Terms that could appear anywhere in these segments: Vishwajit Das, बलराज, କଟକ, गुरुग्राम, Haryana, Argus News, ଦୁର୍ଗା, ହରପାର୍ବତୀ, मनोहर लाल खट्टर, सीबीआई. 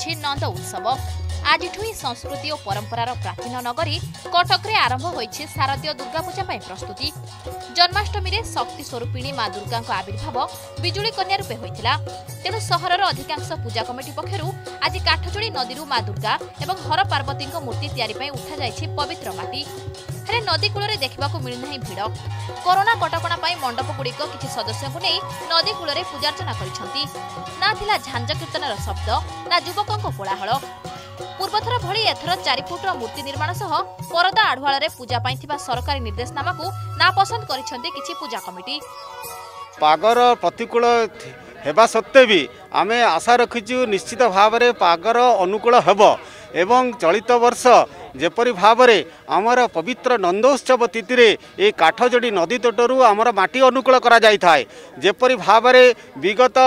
ହେଉଛି ନନ୍ଦ ଉତ୍ସବ। ଆଜିଠୁ ହିଁ ସଂସ୍କୃତି ଓ ପରମ୍ପରାର ପ୍ରାଚୀନ ନଗରୀ କଟକରେ ଆରମ୍ଭ ହୋଇଛି ଶାରଦୀୟ ଦୁର୍ଗାପୂଜା ପାଇଁ ପ୍ରସ୍ତୁତି। ଜନ୍ମାଷ୍ଟମୀରେ ଶକ୍ତି ସ୍ୱରୂପିଣୀ ମା ଦୁର୍ଗାଙ୍କ ଆବିର୍ଭାବ ବିଜୁଳି କନ୍ୟା ରୂପେ ହୋଇଥିଲା। ତେଣୁ ସହରର ଅଧିକାଂଶ ପୂଜା କମିଟି ପକ୍ଷରୁ ଆଜି କାଠଯୋଡ଼ି ନଦୀରୁ ମା ଦୁର୍ଗା ଏବଂ ହର ପାର୍ବତୀଙ୍କ ମୂର୍ତ୍ତି ତିଆରି ପାଇଁ ଉଠାଯାଇଛି ପବିତ୍ର ମାଟି। ହେଲେ ନଦୀ କୂଳରେ ଦେଖିବାକୁ ମିଳୁନାହିଁ ଭିଡ଼। କରୋନା କଟକଣା ପାଇଁ ମଣ୍ଡପଗୁଡ଼ିକ କିଛି ସଦସ୍ୟଙ୍କୁ ନେଇ ନଦୀ କୂଳରେ ପୂଜାର୍ଚ୍ଚନା କରିଛନ୍ତି। ନା ଥିଲା ଝାଞ୍ଜ କୀର୍ତ୍ତନର ଶବ୍ଦ, ନା ଯୁବକଙ୍କ କୋଳାହଳ। पूर्वथर भली एथर 4 फुट मूर्ति निर्माण सह परदा आढ़ुआल पूजा पाई सरकारी निर्देशनामा को नापसंद करिसेंते किछि पूजा कमिटी। पागर प्रतिकूल हेबा सत्ते भी आम आशा रखीचु निश्चित भाव में पागर अनुकूल हेब एवं चलित वर्ष जेपरी भाव में आमर पवित्र नंदोत्सव तिथि रे ए काठजोड़ी नदी तटरू आमर माटी अनुकूल करा जाय थाए। जेपरी भाव में विगत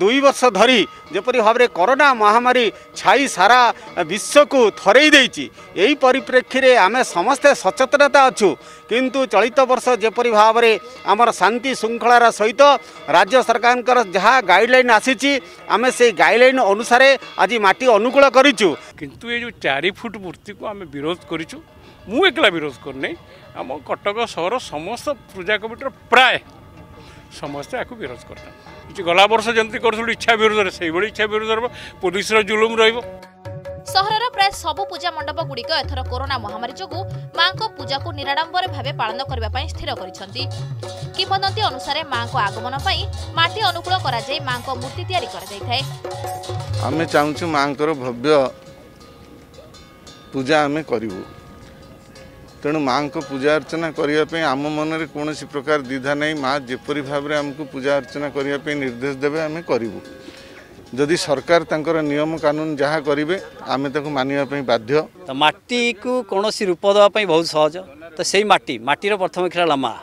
2 वर्ष धरी जेपरी भाव में कोरोना महामारी छाई सारा विश्व को थरई देछि, एही परिप्रेक्षी रे आमे समस्ते सचेतनता अछु किंतु चलित वर्ष जेपरी भाव में आमर शांति श्रृंखलार सहित राज्य सरकार जहाँ गाइडलाइन आसीछि आमे से गाइडलाइन अनुसार आज माटी अनुकूल करिछु। किंतु ये जो 4 फुट मूर्ति को आम विरोध करूँ, मु एकला विरोध करनी, आम कटक सहर समस्त पूजा कमिटर प्राय समस्ते आपको विरोध करते गला बर्ष जमी करूँ इच्छा विरोध से इच्छा विरोध रहा पुलिस जुलुम रही। सहर प्राय सबु पूजा मंडप गुड़िक एथर कोरोना महामारी जोगु माँ पूजा को निराडंबर भाव पालन करने स्थिर करती अनुसार माँ को आगमन मटी अनुकूल माँ मूर्ति या आम चाहूँ माँ भव्य पूजा आम करूँ। तेणु माँ को पूजा अर्चना करने आम मन में कौन प्रकार द्विधा नहीं। माँ जेपरी भाव में आमको पूजा अर्चना करने निर्देश देवे आम करूँ। जदि सरकार तंकर नियम कानून जहाँ करेंगे आम ताको मानिया पे बाध्य। तो माटी को कौन रूप देवाई बहुत सहज। तो से माटी माटीर प्रथम खेला माँ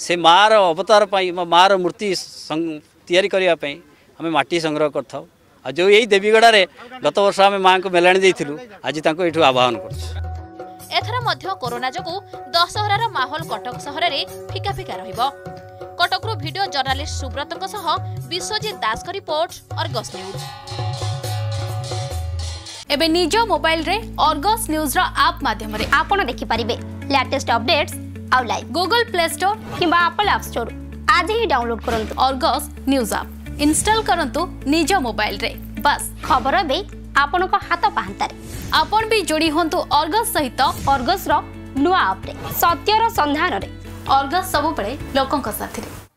से माँ अवतार माँ मूर्ति या आम माटी संग्रह कर था। आ जो यही देवीगड़ा रे गत वर्ष आम माँ को मेलाणी देलु आज यू आवाहन कर। कोरोना जो दशहरार माहौल कटक सहर में फिका फिका रटकू। वीडियो जर्नालिस्ट सुव rat विश्वजीत दास का रिपोर्ट अर्गस न्यूज। एबे निज मोबाइल रे अर्गस न्यूज रा आप माध्यम रे आपण देखि परिबे लेटेस्ट अपडेट्स आउ लाइव गूगल प्ले स्टोर किबा एप्पल ऐप स्टोर आज ही डाउनलोड करंतु अर्गस न्यूज ऐप इंस्टॉल करंतु निज मोबाइल रे। बस खबर बे आपण को हाथ पाहंता रे। आपण भी जोड़ी होंतु अर्गस सहित अर्गस रो नुवा ऐप रे सत्यर संधान रे। अर्गस सब बड़े लोकन का साथी रे।